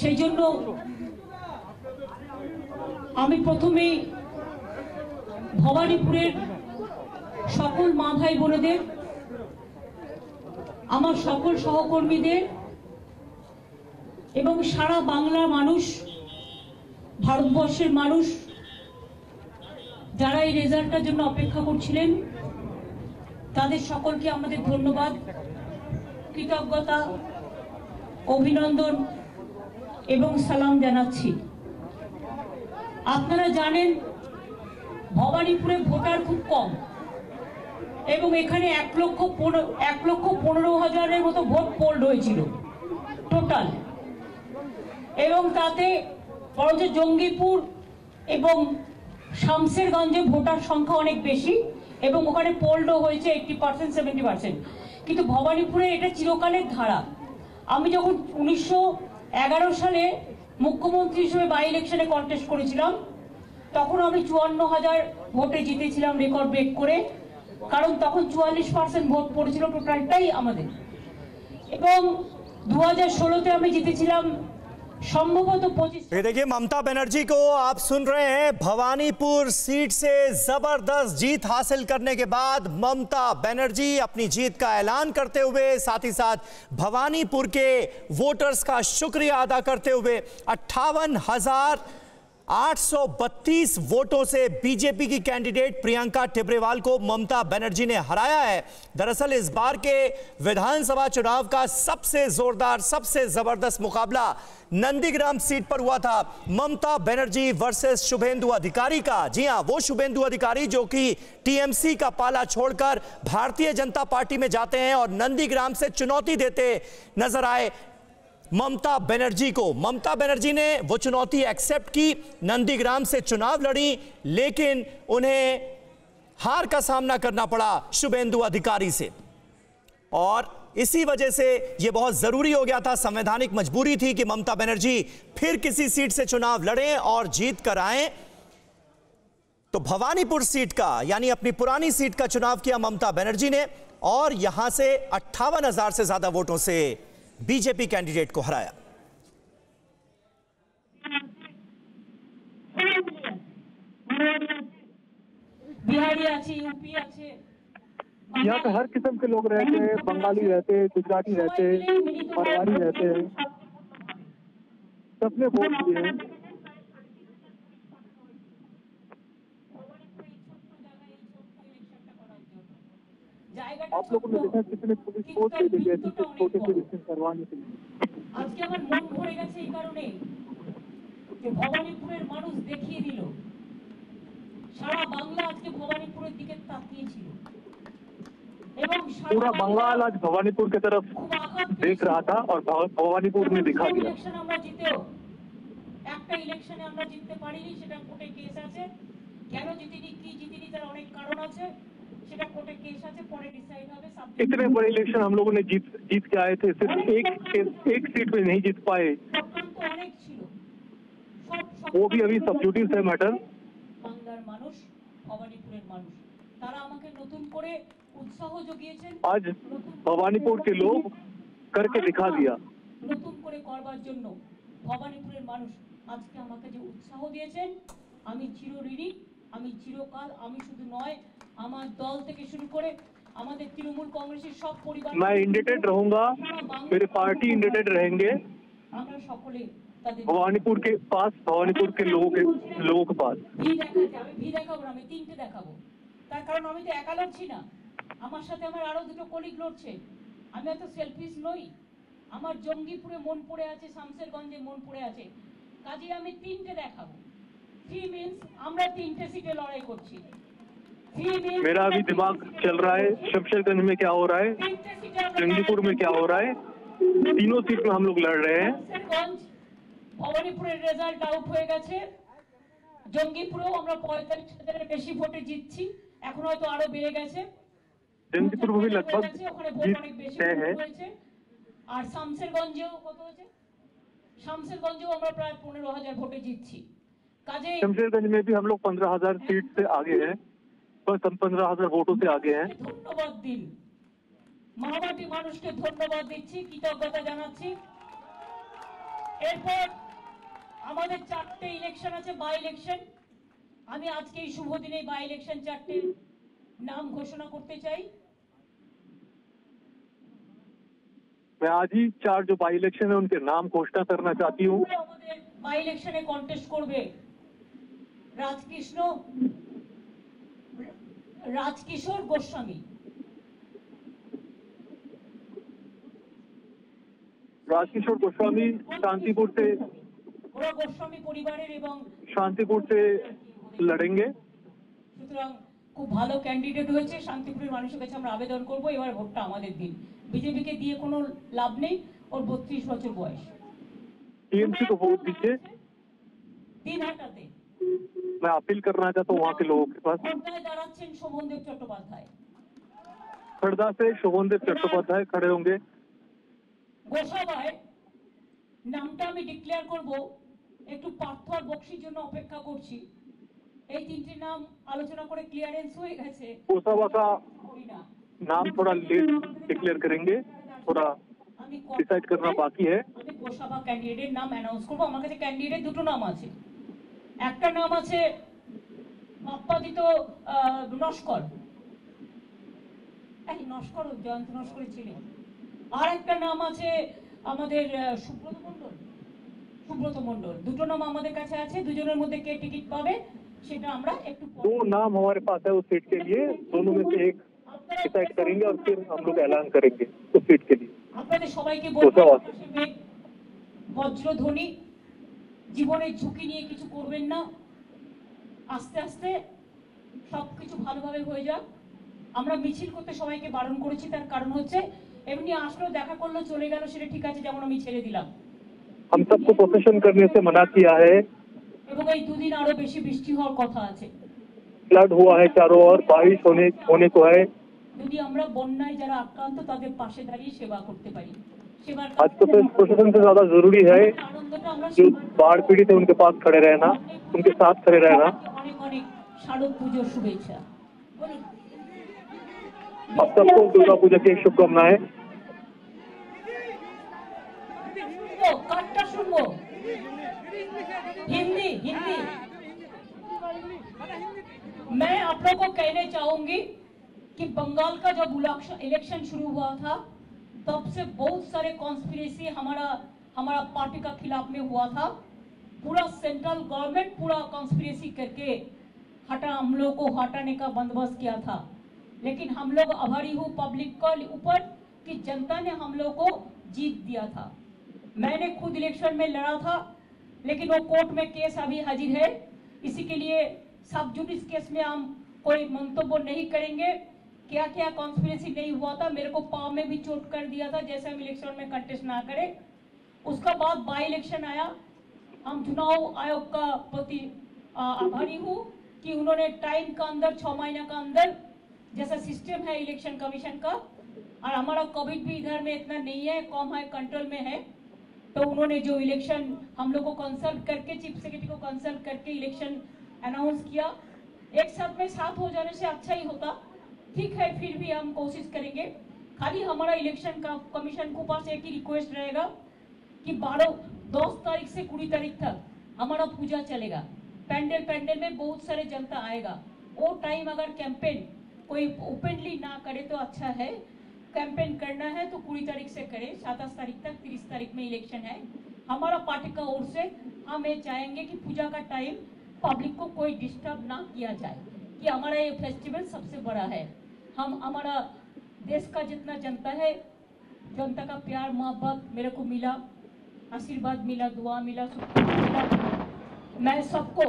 সেই জন্য আমি প্রথমে ভবানীপুরের সকল মা ভাই বোনেদের আমার সকল সহকর্মীদের এবং সারা বাংলার মানুষ ভারতবর্ষের মানুষ যারা এই রেজাল্টটার জন্য অপেক্ষা করছিলেন তাদের সকলকে আমাদের ধন্যবাদ কৃতজ্ঞতা অভিনন্দন এবং সালাম জানাচ্ছি। আপনারা জানেন ভবানীপুরে ভোটার খুব কম এবং এখানে 1,15,000 মতো ভোট পোল্ড হয়েছিল টোটাল এবং তাতে বরঞ্চ জঙ্গিপুর এবং শামসেরগঞ্জে ভোটার সংখ্যা অনেক বেশি এবং ওখানে পোল্ডও হয়েছে 80% 70%। কিন্তু ভবানীপুরে এটা চিরকালের ধারা। আমি যখন 1911 সালে মুখ্যমন্ত্রী হিসেবে বাই ইলেকশনে কন্টেস্ট করেছিলাম তখন আমি 54,000 ভোটে জিতেছিলাম রেকর্ড ব্রেক করে, কারণ তখন 44% ভোট পড়েছিল টোটালটাই আমাদের। এবং 2016-তে আমি জিতেছিলাম সম্ভবত 25। ये देखिए ममता बनर्जी को आप सुन रहे हैं। भवानीपुर सीट से जबरदस्त जीत हासिल करने के बाद ममता बनर्जी अपनी जीत का ऐलान करते हुए साथ ही साथ भवानीपुर के वोटर्स का शुक्रिया अदा करते हुए 58,832 वोटों से बीजेपी की कैंडिडेट प्रियंका टिब्रेवाल को ममता बनर्जी ने हराया है। दरअसल इस बार के विधानसभा चुनाव का सबसे जोरदार सबसे जबरदस्त मुकाबला नंदीग्राम सीट पर हुआ था, ममता बनर्जी वर्सेस शुभेंदु अधिकारी का। जी हां, वो शुभेंदु अधिकारी जो कि टीएमसी का पाला छोड़कर भारतीय जनता पार्टी में जाते हैं और नंदीग्राम से चुनौती देते नजर आए ममता बनर्जी को। ममता बनर्जी ने वो चुनौती एक्सेप्ट की, नंदीग्राम से चुनाव लड़ी, लेकिन उन्हें हार का सामना करना पड़ा शुभेंदु अधिकारी से। और इसी वजह से ये बहुत ज़रूरी हो गया था, संवैधानिक मजबूरी थी कि ममता बनर्जी फिर किसी सीट से चुनाव लड़ें और जीत कर आएं। तो भवानीपुर सीट का यानी अपनी पुरानी सीट का चुनाव किया ममता बनर्जी ने और यहाँ से 58,000 से ज़्यादा वोटों से बीजेपी कैंडिडेट को हराया। यहाँ पे हर किस्म के लोग रहते हैं, बंगाली रहते, गुजराती रहते, पहाड़ी रहते हैं, सबने वोट दिए हैं। आप लोगों ने देखा कितने पुलिस फोर्स के लिए ऐसी छोटे से रिश्ते करवाने के लिए आज के আমার মন ভরে গেছে এই কারণে যে ভবানীপুরের মানুষ দেখিয়ে দিল, সারা বাংলা আজকে ভবানীপুরের দিকে তাকিয়ে ছিল এবং पूरा बंगाल आज भवानीपुर की तरफ देख रहा था और भवानीपुर ने दिखा दिया। আমরা জিতেও একটা ইলেকশনে আমরা জিততে পারিনি, সেটা কোটে কেস আছে। কেন জিতিনি কি জিতিনি তার অনেক কারণ আছে। इतने बड़े इलेक्शन हम लोगों ने जीत के आए थे, सिर्फ एक सीट में नहीं जीत पाए, वो भी अभी सब्ज्यूटिव है मैटर। आज भवानीपुर के लोग करके दिखा दिया। भवानीपुर मानुष आज के हमारे जो उत्साह दिए चिरऋणी চিরকাল শুধু নয় আমার দল থেকে শুরু করে আমাদের তৃণমূল কংগ্রেসের সব পরিবার मैं इंडेटेड रहूंगा, मेरे पार्टी इंडेटेड रहेंगे। আমরা সকলে ভবানীপুর के पास ভবানীপুর के लोगों के पास আমি দেখাবো, আমি তিনটে দেখাবো। তার কারণ আমি তো একা লড়ছি না, আমার সাথে আমার আরো দুটো কলিগ লড়ছে। আমি এত সেলফিশ নই, আমার জঙ্গিপুরে মন পড়ে আছে, শামসেরগঞ্জে মন পড়ে আছে, কাজেই আমি তিনটে দেখাবো। मेरा अभी दिमाग चल रहा है शमशेरगंज में क्या हो रहा है, जंगीपुर में क्या हो रहा है, तीनों सीट में हम लोग लड़ रहे हैं। रेजल्ट आउट हो गए जंगीपुरे 45,000 बेशी भोटे जीतছি, এখন হয়তো আরো বেড়ে গেছে। জঙ্গিপুর भी लगभग तय है और শামসেরগঞ্জেও কত হয়েছে, শামসেরগঞ্জেও আমরা প্রায় 15,000 ভোটে जीतছি। शमशेरगंज में भी हम लोग 15,000 सीट से आगे हैं, बस हम 15,000 वोटों से आगे हैं। धन्यवाद मानुष के धन्यवाद दीची कृतज्ञता जानाची। एरपर चारटे इलेक्शन आछे बाई इलेक्शन आमी आज के शुभ दिने बाई इलेक्शन चारटे नाम घोषणा करते चाहिए। मैं आज ही चार जो बाई इलेक्शन है उनके नाम घोषणा करना चाहती हूँ। बाई इलेक्शन में कॉन्टेस्ट करबे राजकिशोर गोस्वामी। राजकिशोर गोस्वामी शांतिपुर से लड़ेंगे। সুতরাং খুব ভালো ক্যান্ডিডেট হয়েছে শান্তিপুরের মানুষের কাছে আমরা আবেদন করব এবার ভোটটা আমাদের দিন। बीजेपी के दिए কোনো লাভ নেই और 32 বছর বয়স। टीएमसी को वोट दीजिए। तीन हटाते मैं अपील करना चाहता हूँ वहाँ के लोगों के पास। शोभनदेव चट्टोपाध्याय खड़दा से शोभनदेव चट्टोपाध्याय खड़े होंगे। गोसाबाई नामटा मैं डिक्लेयर करबो একটু পার্থর বক্সির জন্য অপেক্ষা করছি। এই তিনটি নাম আলোচনা করে ক্লিয়ারেন্স হয়ে গেছে। গোসাবাকা নাম थोड़ा लेट डिक्लेयर करेंगे, थोड़ा डिसाइड करना बाकी है। गोसाबा कैंडिडेट नाम अनाउंस করব। আমার কাছে ক্যান্ডিডেট দুটো নাম আছে। একটা নাম আছে মাপ্পাদিত নস্কর। এই নস্কর জয়ন্ত নস্কর ছিলেন। আর একটা নাম আছে আমাদের सुब्रत मंडल। দুটো নাম আমাদের কাছে আছে। দুজনের মধ্যে কে টিকিট পাবে সেটা আমরা একটু दो नाम हमारे पास है उस सीट के लिए। दोनों में से एक डिसाइड करेंगे और फिर हम लोग ऐलान करेंगे उस सीट के लिए। আপনাদের সবাইকে বলবো বজ্রধ্বনি জীবনের ঝুঁকি নিয়ে কিছু করবেন না। আস্তে আস্তে সবকিছু ভালোভাবে হয়ে যাক। আমরা মিছিল করতে সবাইকে বারণ করেছি তার কারণ হচ্ছে এমনি আসলো দেখা করলো চলে গেল সেটা ঠিক আছে যেমন আমি ছেড়ে দিলাম। हम सबको प्रोसेशन करने से मना किया है। फ्लड हुआ है चारों ओर, बारिश होने को है। आज तो प्रशासन से ज्यादा जरूरी है जो बाढ़ पीड़ित है उनके पास खड़े रहना, उनके साथ खड़े रहना। आप सबको दुर्गा पूजा की शुभकामनाएं। हिंदी मैं आप लोगों को कहने चाहूंगी कि बंगाल का जब इलेक्शन शुरू हुआ था तब से बहुत सारे कॉन्स्पिरेसी हमारा पार्टी का खिलाफ में हुआ था। पूरा सेंट्रल गवर्नमेंट पूरा कॉन्स्पिरेसी करके हम लोग को हटाने का बंदोबस्त किया था। लेकिन हम लोग आभारी हूँ पब्लिक के ऊपर कि जनता ने हम लोग को जीत दिया था। मैंने खुद इलेक्शन में लड़ा था लेकिन वो कोर्ट में केस अभी हाजिर है। इसी के लिए सब जुडिस केस में हम कोई मंतव्य नहीं करेंगे। क्या क्या कॉन्स्पिरेसी नहीं हुआ था। मेरे को पाँव में भी चोट कर दिया था जैसे हम इलेक्शन में कंटेस्ट ना करें। उसका बाद बाई इलेक्शन आया। हम चुनाव आयोग का प्रति आभारी हूँ कि उन्होंने टाइम का अंदर 6 महीना का अंदर जैसा सिस्टम है इलेक्शन कमीशन का और हमारा कोविड भी इधर में इतना नहीं है, कम है, कंट्रोल में है। तो उन्होंने जो इलेक्शन हम लोग को कंसल्ट करके चीफ सेक्रेटरी को कंसल्ट करके इलेक्शन अनाउंस किया। एक साथ में साथ हो जाने से अच्छा ही होता। ठीक है, फिर भी हम कोशिश करेंगे। खाली हमारा इलेक्शन का कमीशन को पास एक ही रिक्वेस्ट रहेगा कि 10 तारीख से 20 तारीख तक हमारा पूजा चलेगा। पैंडल पैंडल में बहुत सारे जनता आएगा। वो टाइम अगर कैंपेन कोई ओपनली ना करे तो अच्छा है। कैंपेन करना है तो 20 तारीख से करें। 27 तारीख तक 30 तारीख में इलेक्शन है। हमारा पार्टी का ओर से हम ये चाहेंगे कि पूजा का टाइम पब्लिक को कोई डिस्टर्ब ना किया जाए कि हमारा ये फेस्टिवल सबसे बड़ा है। हम हमारा देश का जितना जनता है, जनता का प्यार मोहब्बत मेरे को मिला, आशीर्वाद मिला, दुआ मिला, सब मिला। मैं सबको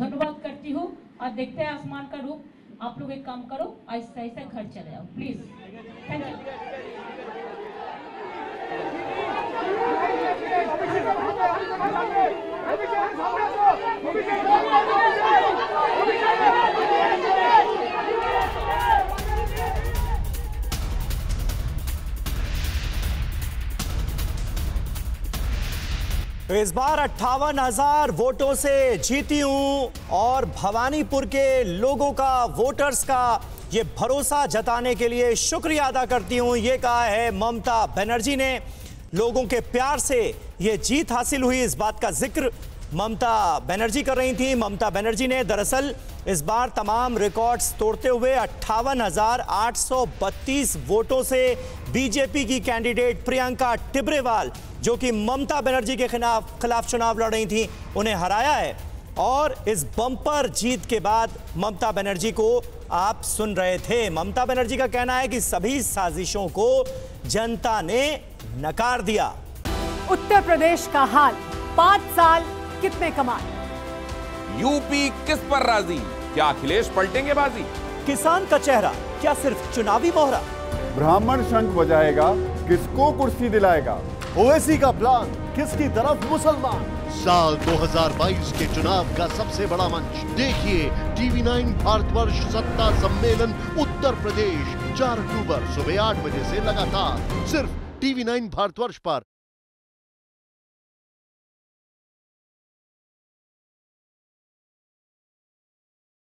धन्यवाद करती हूँ। और देखते हैं आसमान का रूप। आप लोग एक काम करो, आहिस्ता आहिस्ता घर चले जाओ प्लीज। Thank you. इस बार 58,000 वोटों से जीती हूं और भवानीपुर के लोगों का, वोटर्स का ये भरोसा जताने के लिए शुक्रिया अदा करती हूं, ये कहा है ममता बनर्जी ने। लोगों के प्यार से ये जीत हासिल हुई, इस बात का जिक्र ममता बनर्जी कर रही थी। ममता बनर्जी ने दरअसल इस बार तमाम रिकॉर्ड्स तोड़ते हुए 58,832 वोटों से बीजेपी की कैंडिडेट प्रियंका टिब्रेवाल, जो कि ममता बनर्जी के खिलाफ चुनाव लड़ रही थी, उन्हें हराया है। और इस बम्पर जीत के बाद ममता बनर्जी को आप सुन रहे थे। ममता बनर्जी का कहना है कि सभी साजिशों को जनता ने नकार दिया। उत्तर प्रदेश का हाल, 5 साल कितने कमाल, यूपी किस पर राजी, क्या अखिलेश पलटेंगे बाजी, किसान का चेहरा क्या सिर्फ चुनावी मोहरा, ब्राह्मण शंख बजाएगा किसको कुर्सी दिलाएगा, ओवैसी का प्लान किसकी तरफ मुसलमान। साल 2022 के चुनाव का सबसे बड़ा मंच देखिए TV9 भारतवर्ष सत्ता सम्मेलन उत्तर प्रदेश 4 अक्टूबर सुबह 8 बजे से लगातार सिर्फ TV9 भारतवर्ष पर।